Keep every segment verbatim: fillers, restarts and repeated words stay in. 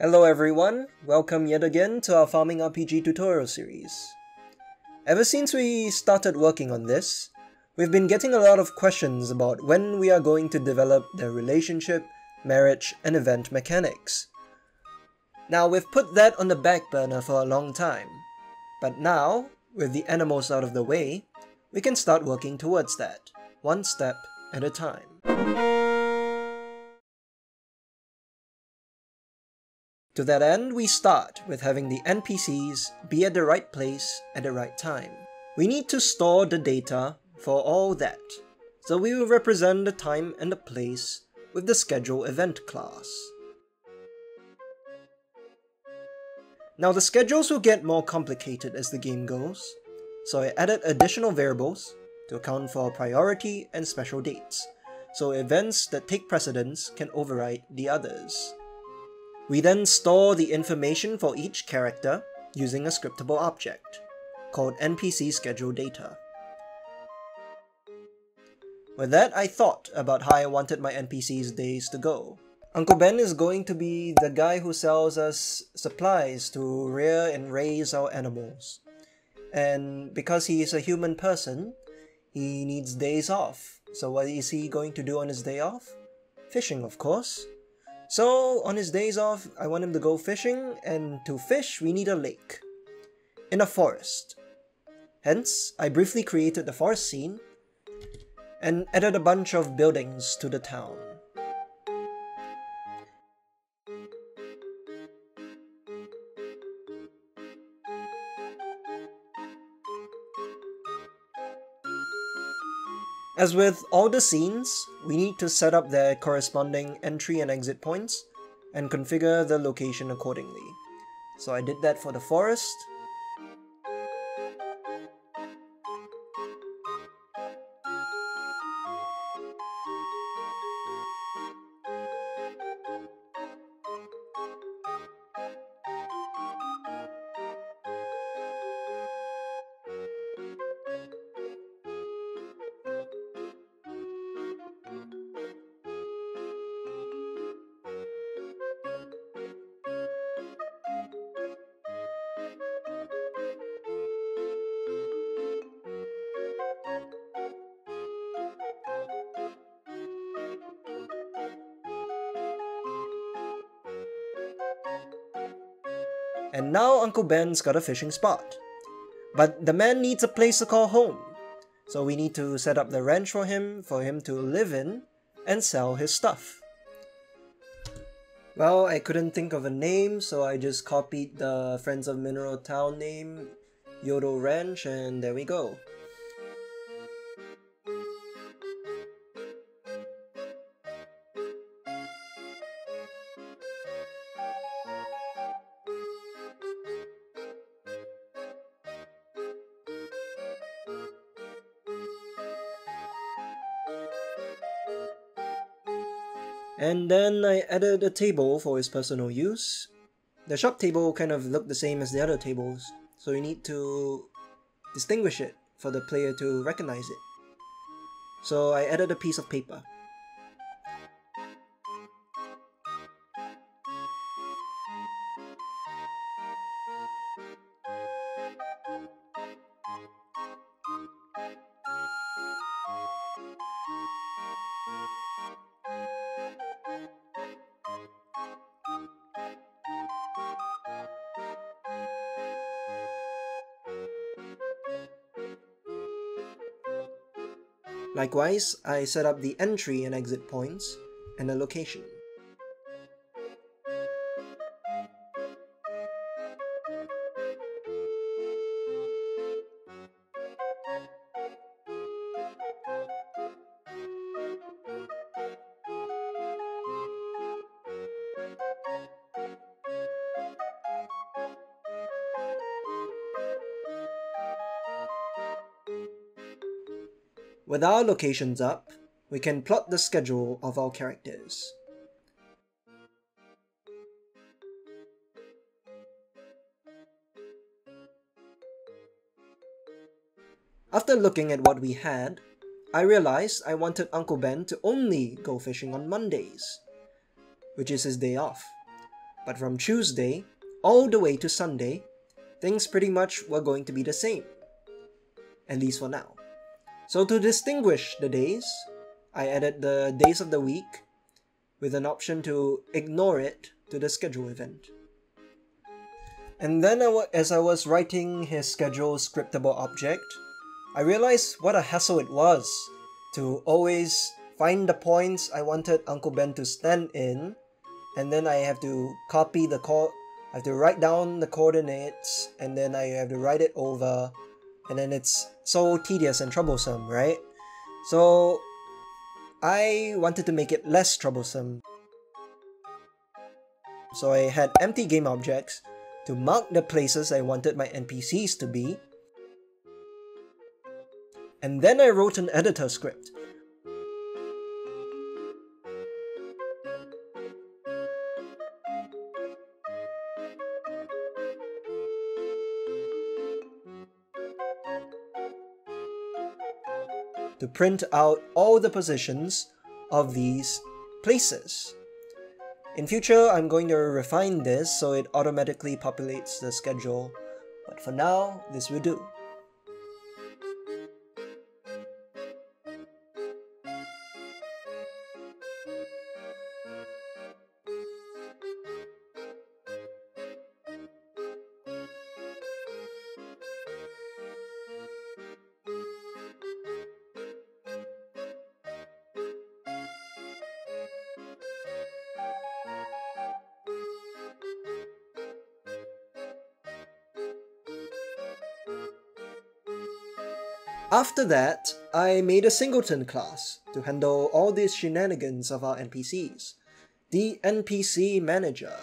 Hello everyone, welcome yet again to our Farming R P G tutorial series. Ever since we started working on this, we've been getting a lot of questions about when we are going to develop the relationship, marriage, and event mechanics. Now we've put that on the back burner for a long time, but now, with the animals out of the way, we can start working towards that, one step at a time. To that end, we start with having the N P Cs be at the right place at the right time. We need to store the data for all that, so we will represent the time and the place with the Schedule Event class. Now the schedules will get more complicated as the game goes, so I added additional variables to account for priority and special dates, so events that take precedence can override the others. We then store the information for each character using a scriptable object, called N P C Schedule Data. With that, I thought about how I wanted my N P C's days to go. Uncle Ben is going to be the guy who sells us supplies to rear and raise our animals. And because he is a human person, he needs days off. So what is he going to do on his day off? Fishing, of course. So, on his days off, I want him to go fishing, and to fish, we need a lake in a forest. Hence, I briefly created the forest scene and added a bunch of buildings to the town. As with all the scenes, we need to set up their corresponding entry and exit points and configure the location accordingly. So I did that for the forest. And now Uncle Ben's got a fishing spot. But the man needs a place to call home, so we need to set up the ranch for him, for him to live in and sell his stuff. Well, I couldn't think of a name, so I just copied the Friends of Mineral Town name, Yodo Ranch, and there we go. And then I added a table for his personal use. The shop table kind of looked the same as the other tables, so you need to distinguish it for the player to recognize it. So I added a piece of paper. Likewise, I set up the entry and exit points and a location. With our locations up, we can plot the schedule of our characters. After looking at what we had, I realized I wanted Uncle Ben to only go fishing on Mondays, which is his day off. But from Tuesday all the way to Sunday, things pretty much were going to be the same. At least for now. So to distinguish the days, I added the days of the week with an option to ignore it to the schedule event. And then I w as I was writing his schedule scriptable object, I realized what a hassle it was to always find the points I wanted Uncle Ben to stand in, and then I have to copy the co I have to write down the coordinates, and then I have to write it over, and then it's so tedious and troublesome, right? So I wanted to make it less troublesome. So I had empty game objects to mark the places I wanted my N P Cs to be. And then I wrote an editor script. To print out all the positions of these places. In future, I'm going to refine this so it automatically populates the schedule, but for now, this will do. After that, I made a singleton class to handle all these shenanigans of our N P Cs, the N P C Manager.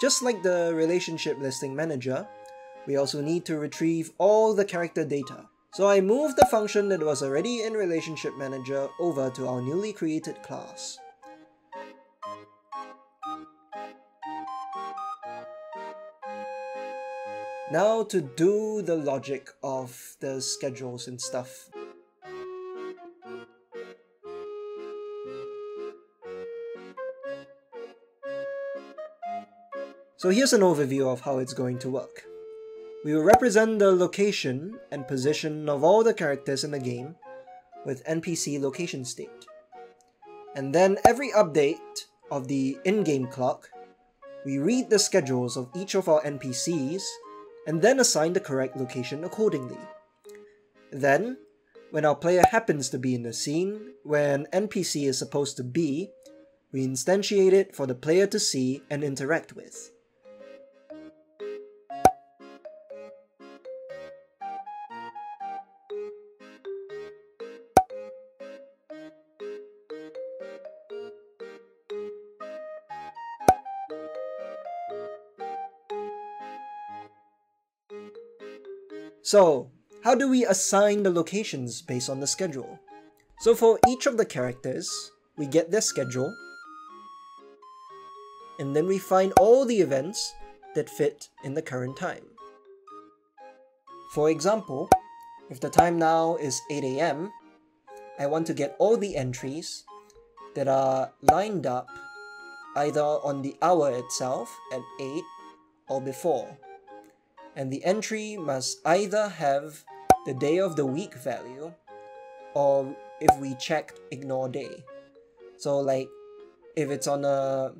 Just like the Relationship Listing Manager, we also need to retrieve all the character data. So I moved the function that was already in Relationship Manager over to our newly created class. Now to do the logic of the schedules and stuff. So here's an overview of how it's going to work. We will represent the location and position of all the characters in the game with N P C location state. And then every update of the in-game clock, we read the schedules of each of our N P Cs and then assign the correct location accordingly. Then, when our player happens to be in the scene where an N P C is supposed to be, we instantiate it for the player to see and interact with. So, how do we assign the locations based on the schedule? So for each of the characters, we get their schedule, and then we find all the events that fit in the current time. For example, if the time now is eight A M, I want to get all the entries that are lined up either on the hour itself at eight or before. And the entry must either have the day of the week value, or if we check ignore day. So like, if it's on a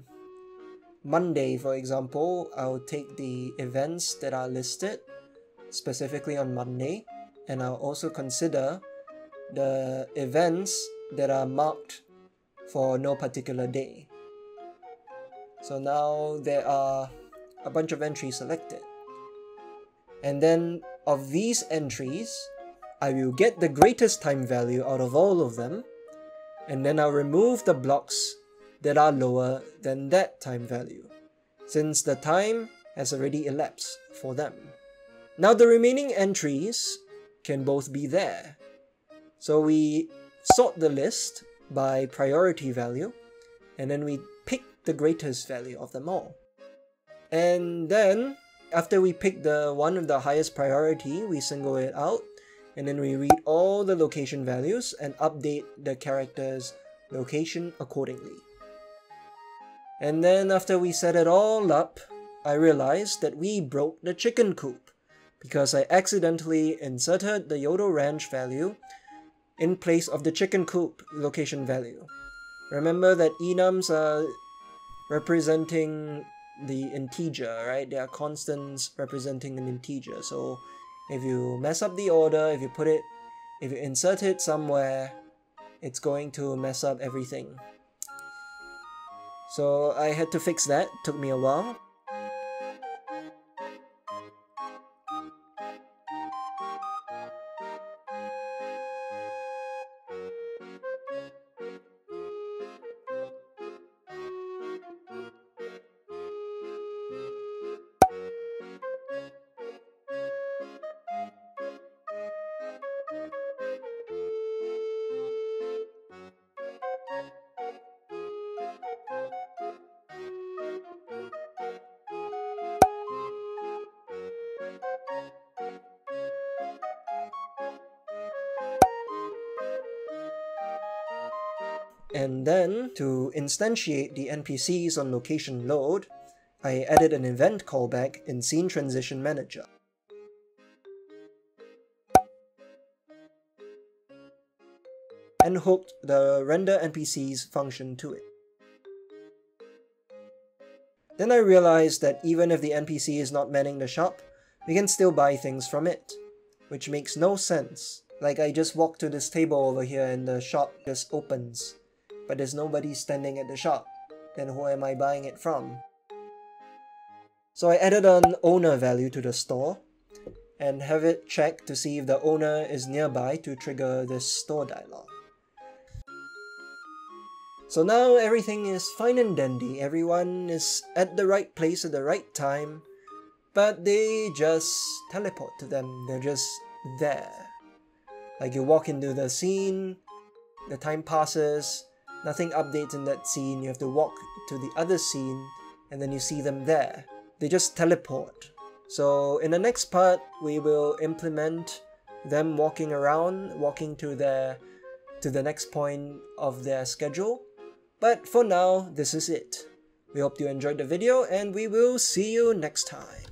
Monday, for example, I'll take the events that are listed specifically on Monday, and I'll also consider the events that are marked for no particular day. So now there are a bunch of entries selected. And then, of these entries, I will get the greatest time value out of all of them, and then I'll remove the blocks that are lower than that time value, since the time has already elapsed for them. Now the remaining entries can both be there. So we sort the list by priority value, and then we pick the greatest value of them all. And then after we pick the one of the highest priority, we single it out, and then we read all the location values and update the character's location accordingly. And then after we set it all up, I realized that we broke the chicken coop because I accidentally inserted the Yodo Ranch value in place of the chicken coop location value. Remember that enums are representing the integer, right? They are constants representing an integer. So if you mess up the order, if you put it, if you insert it somewhere, it's going to mess up everything. So I had to fix that, took me a while. And then, to instantiate the N P Cs on location load, I added an event callback in Scene Transition Manager. And hooked the render N P Cs function to it. Then I realized that even if the N P C is not manning the shop, we can still buy things from it, which makes no sense. Like, I just walked to this table over here and the shop just opens. But there's nobody standing at the shop, then who am I buying it from? So I added an owner value to the store and have it check to see if the owner is nearby to trigger this store dialog. So now everything is fine and dandy, everyone is at the right place at the right time, but they just teleport to them, they're just there. Like, you walk into the scene, the time passes, nothing updates in that scene, you have to walk to the other scene, and then you see them there. They just teleport. So in the next part, we will implement them walking around, walking to their to the next point of their schedule. But for now, this is it. We hope you enjoyed the video, and we will see you next time.